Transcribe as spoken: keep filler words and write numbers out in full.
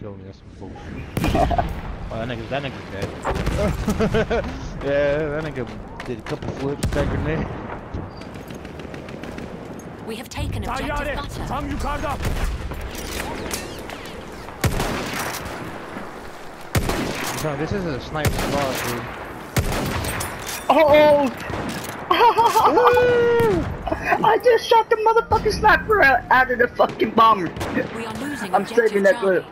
kill me, that's bullshit. Well, that nigga, that nigga's dead. Yeah, that nigga did a couple flips, that grenade. We have taken objective butter. Time you climbed up. No, this isn't a sniper spot, dude. Oh! I just shot the motherfucking sniper out of the fucking bomber. We are losing I'm saving that clip.